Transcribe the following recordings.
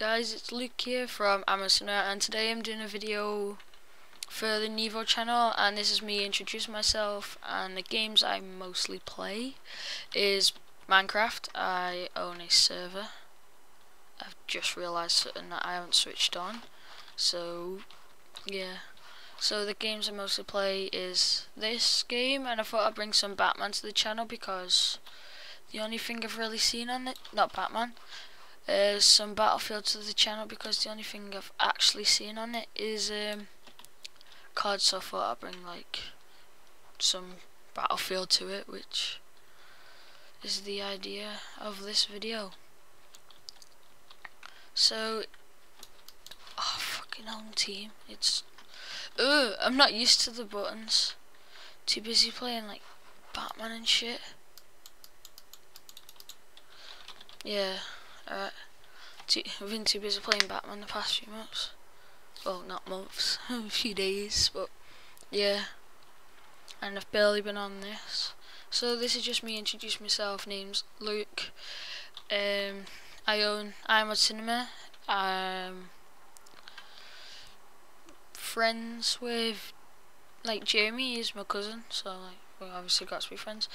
Alright guys, it's Luke here from Amazon, and today I'm doing a video for the Nevo channel, and this is me introducing myself. And the games I mostly play is Minecraft. I own a server. I've just realised something that I haven't switched on, so yeah. So the games I mostly play is this game, and I thought I'd bring some Batman to the channel because the only thing I've really seen on it, not Batman, is some Battlefield to the channel because the only thing I've actually seen on it is cards, so I thought I'd bring like some Battlefield to it, which is the idea of this video. So, oh fucking home team, it's, I'm not used to the buttons, too busy playing like Batman and shit. Yeah, alright. I've been too busy playing Batman the past few months. Well, not months, a few days, but yeah. And I've barely been on this. So this is just me introducing myself. Name's Luke. I own I'm a Cinema. I'm friends with like Jeremy. He's my cousin, so like we obviously got to be friends.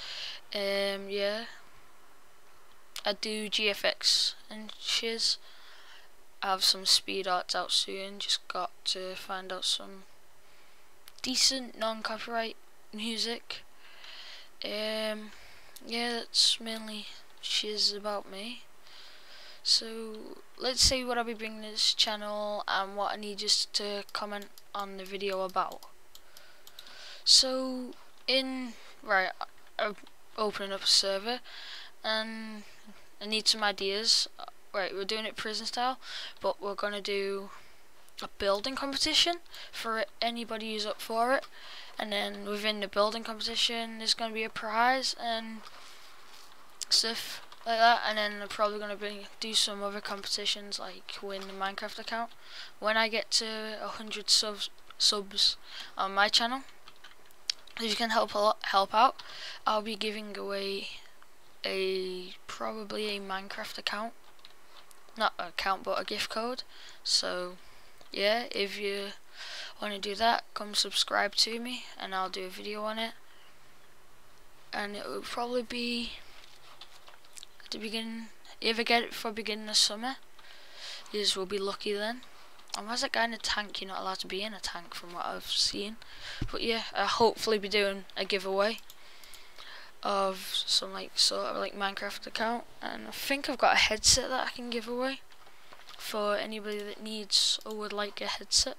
Yeah. I do GFX and shiz. I have some speed arts out soon, just got to find out some decent non-copyright music. Yeah, that's mainly shiz about me. So let's see what I'll be bringing to this channel and what I need just to comment on the video about. So right, I'm opening up a server and I need some ideas. Right, we're doing it prison style, but we're gonna do a building competition for anybody who's up for it, and then within the building competition there's gonna be a prize and stuff like that, and then I'm probably gonna do some other competitions like win the Minecraft account when I get to 100 subs on my channel. If you can help out, I'll be giving away probably a Minecraft account, not an account but a gift code. So yeah, if you want to do that, come subscribe to me and I'll do a video on it, and it will probably be at the beginning. If I get it for beginning of summer, you will be lucky then. And why's that guy in a tank? You're not allowed to be in a tank from what I've seen, but yeah, I'll hopefully be doing a giveaway of some like sort of like Minecraft account, and I think I've got a headset that I can give away for anybody that needs or would like a headset.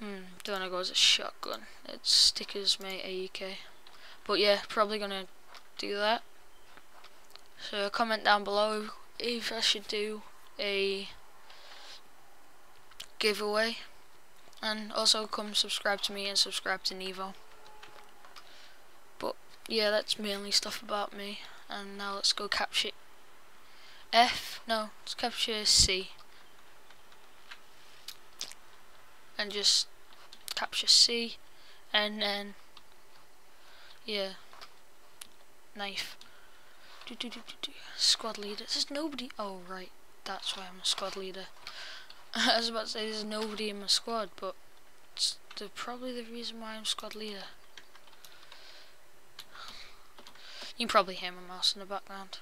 Don't wanna go as a shotgun. It's stickers, mate, AEK. But yeah, probably gonna do that. So comment down below if I should do a giveaway, and also come subscribe to me and subscribe to Nevo. Yeah, that's mainly stuff about me. And now let's go capture F. No, let's capture C. And just capture C. And then, yeah, knife. Squad leader. There's nobody. Oh, right. That's why I'm a squad leader. I was about to say there's nobody in my squad, but it's probably the reason why I'm squad leader. You can probably hear my mouse in the background.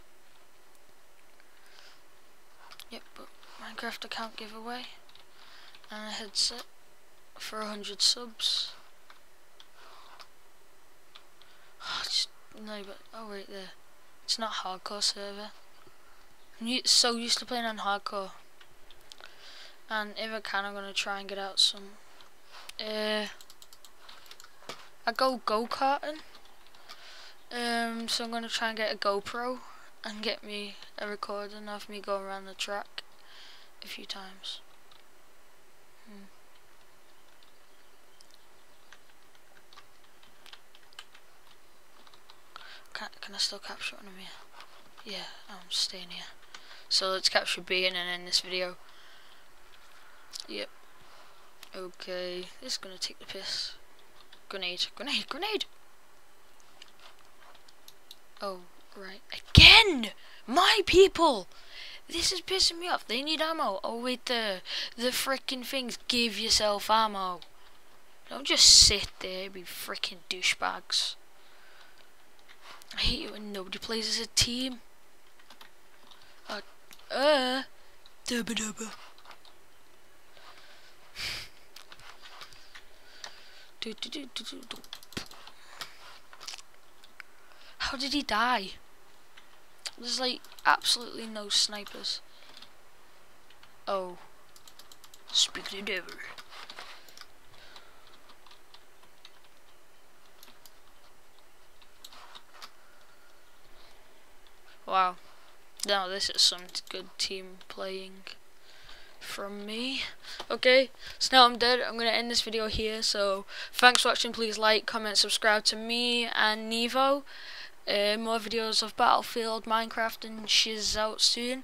Yep, but Minecraft account giveaway and a headset for 100 subs. Oh, just, no, but oh, right there. It's not hardcore server. I'm so used to playing on hardcore. And if I can, I'm gonna try and get out some. I go-karting. So I'm gonna try and get a GoPro and get me a recording of me going around the track a few times. Can I still capture one of me? Yeah, I'm staying here. So let's capture B and then end this video. Yep. Okay, this is gonna take the piss. Grenade! Oh, right. Again! My people! This is pissing me off. They need ammo. Oh wait, the frickin' things. Give yourself ammo. Don't just sit there, be frickin' douchebags. I hate you when nobody plays as a team. Dubba dubba. How did he die? There's like absolutely no snipers. Oh, speak to the devil. Wow. Now this is some good team playing from me. Okay, so now I'm dead. I'm gonna end this video here. So thanks for watching. Please like, comment, subscribe to me and Nevo. More videos of Battlefield, Minecraft and shiz out soon.